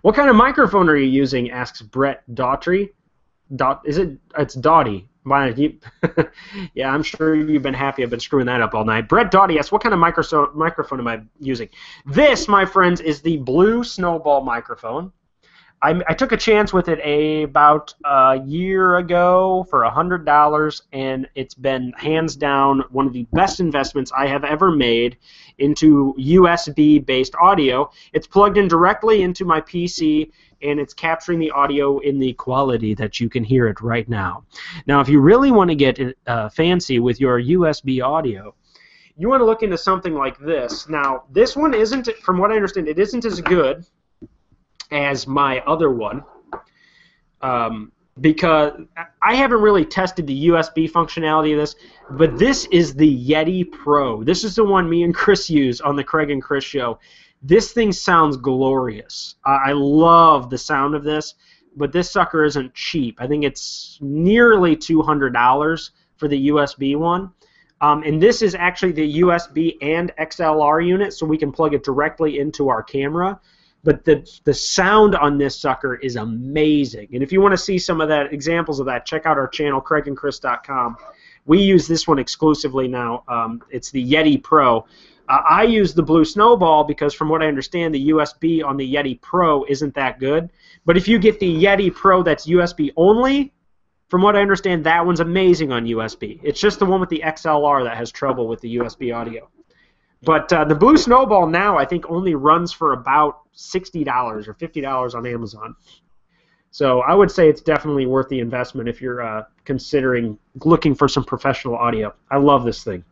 What kind of microphone are you using? Asks Brett Daughtry. It's Doughty. Yeah, I'm sure you've been happy I've been screwing that up all night. Brett Doughty asks, what kind of microphone am I using? This, my friends, is the Blue Snowball microphone. I took a chance with it about a year ago for $100, and it's been hands down one of the best investments I have ever made into USB-based audio. It's plugged in directly into my PC, and it's capturing the audio in the quality that you can hear it right now. Now, if you really want to get fancy with your USB audio, you want to look into something like this. Now, this one isn't, from what I understand, it isn't as good as my other one, because I haven't really tested the USB functionality of this, but this is the Yeti Pro. This is the one me and Chris use on the Craig and Chris show. This thing sounds glorious. I love the sound of this, but this sucker isn't cheap. I think it's nearly $200 for the USB one. And this is actually the USB and XLR unit, so we can plug it directly into our camera. But the sound on this sucker is amazing. And if you want to see some of that, examples of that, check out our channel, craigandchris.com. We use this one exclusively now. It's the Yeti Pro. I use the Blue Snowball because, from what I understand, the USB on the Yeti Pro isn't that good. But if you get the Yeti Pro that's USB only, from what I understand, that one's amazing on USB. It's just the one with the XLR that has trouble with the USB audio. But the Blue Snowball now, I think, only runs for about $60 or $50 on Amazon. So I would say it's definitely worth the investment if you're considering looking for some professional audio. I love this thing.